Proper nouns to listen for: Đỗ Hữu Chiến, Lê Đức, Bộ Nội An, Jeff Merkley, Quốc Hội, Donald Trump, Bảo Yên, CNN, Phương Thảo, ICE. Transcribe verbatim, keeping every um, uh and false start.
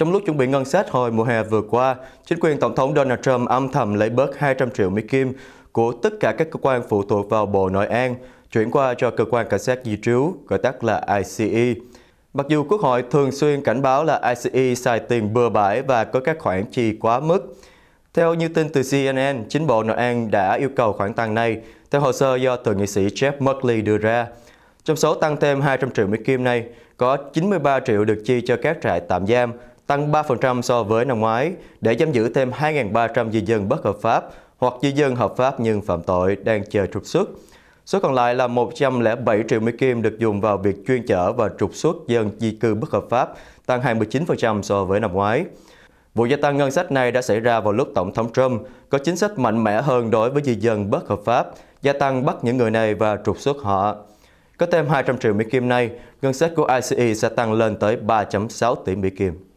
Trong lúc chuẩn bị ngân sách hồi mùa hè vừa qua, chính quyền Tổng thống Donald Trump âm thầm lấy bớt hai trăm triệu Mỹ Kim của tất cả các cơ quan phụ thuộc vào Bộ Nội an, chuyển qua cho cơ quan cảnh sát di trú, gọi tắt là I C E. Mặc dù Quốc hội thường xuyên cảnh báo là I C E xài tiền bừa bãi và có các khoản chi quá mức. Theo như tin từ C N N, chính Bộ Nội an đã yêu cầu khoản tăng này, theo hồ sơ do thượng nghị sĩ Jeff Merkley đưa ra. Trong số tăng thêm hai trăm triệu Mỹ Kim này, có chín mươi ba triệu được chi cho các trại tạm giam, tăng ba phần trăm so với năm ngoái, để giam giữ thêm hai nghìn ba trăm di dân bất hợp pháp hoặc di dân hợp pháp nhưng phạm tội đang chờ trục xuất. Số còn lại là một trăm lẻ bảy triệu Mỹ Kim được dùng vào việc chuyên chở và trục xuất dân di cư bất hợp pháp, tăng hai mươi chín phần trăm so với năm ngoái. Vụ gia tăng ngân sách này đã xảy ra vào lúc Tổng thống Trump có chính sách mạnh mẽ hơn đối với di dân bất hợp pháp, gia tăng bắt những người này và trục xuất họ. Có thêm hai trăm triệu Mỹ Kim này, ngân sách của I C E sẽ tăng lên tới ba phẩy sáu tỷ Mỹ Kim.